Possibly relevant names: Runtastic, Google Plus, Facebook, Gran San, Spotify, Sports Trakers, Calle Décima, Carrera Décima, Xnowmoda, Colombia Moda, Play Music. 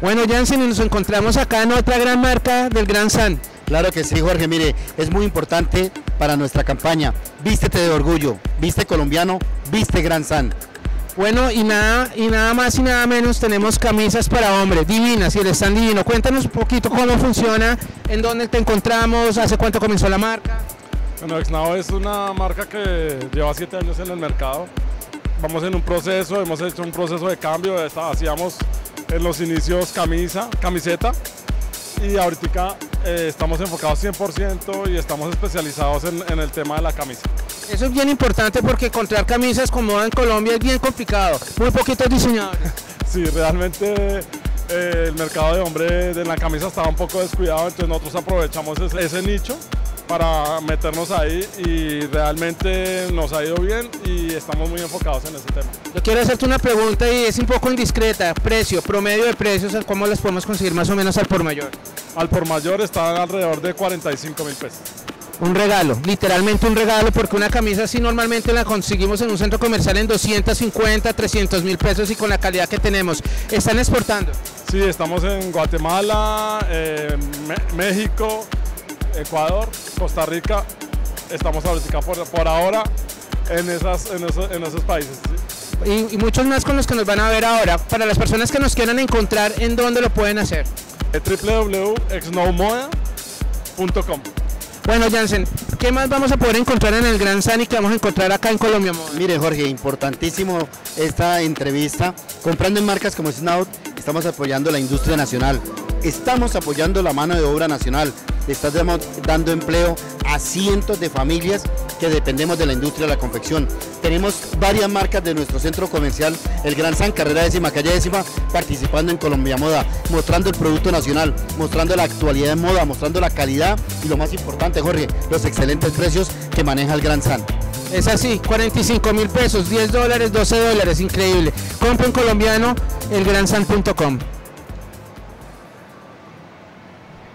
Bueno, Jansen, nos encontramos acá en otra gran marca del Gran San. Claro que sí, Jorge, mire, es muy importante para nuestra campaña. Vístete de orgullo, viste colombiano, viste Gran San. Bueno, y nada más y nada menos, tenemos camisas para hombres, divinas, y el stand divino. Cuéntanos un poquito cómo funciona, en dónde te encontramos, hace cuánto comenzó la marca. Bueno, Xnow es una marca que lleva 7 años en el mercado. Vamos en un proceso, hemos hecho un proceso de cambio. Hacíamos en los inicios camiseta. Y ahorita estamos enfocados 100% y estamos especializados en el tema de la camisa. Eso es bien importante porque encontrar camisas con moda en Colombia es bien complicado, muy poquitos diseñadores. Sí, realmente el mercado de hombre de la camisa estaba un poco descuidado, entonces nosotros aprovechamos ese nicho para meternos ahí y realmente nos ha ido bien y estamos muy enfocados en ese tema. Yo quiero hacerte una pregunta y es un poco indiscreta, precio, promedio de precios, ¿cómo las podemos conseguir más o menos al por mayor? Al por mayor está alrededor de 45.000 pesos. Un regalo, literalmente un regalo, porque una camisa así normalmente la conseguimos en un centro comercial en 250, 300.000 pesos y con la calidad que tenemos. ¿Están exportando? Sí, estamos en Guatemala, México, Ecuador, Costa Rica, estamos ahorita por ahora en esos países. ¿Sí? Y muchos más con los que nos van a ver ahora. Para las personas que nos quieran encontrar, ¿en dónde lo pueden hacer? www.xnowmoda.com. Bueno, Jansen, ¿qué más vamos a poder encontrar en el Gran San y que vamos a encontrar acá en Colombia Moda? Mire, Jorge, importantísimo esta entrevista. Comprando en marcas como Xnow, estamos apoyando la industria nacional. Estamos apoyando la mano de obra nacional. Estamos dando empleo a cientos de familias que dependemos de la industria de la confección. Tenemos varias marcas de nuestro centro comercial, el Gran San, Carrera Décima, Calle Décima, participando en Colombia Moda, mostrando el producto nacional, mostrando la actualidad en moda, mostrando la calidad y lo más importante, Jorge, los excelentes precios que maneja el Gran San. Es así, 45.000 pesos, $10, $12, increíble. Compren colombiano, elgransan.com.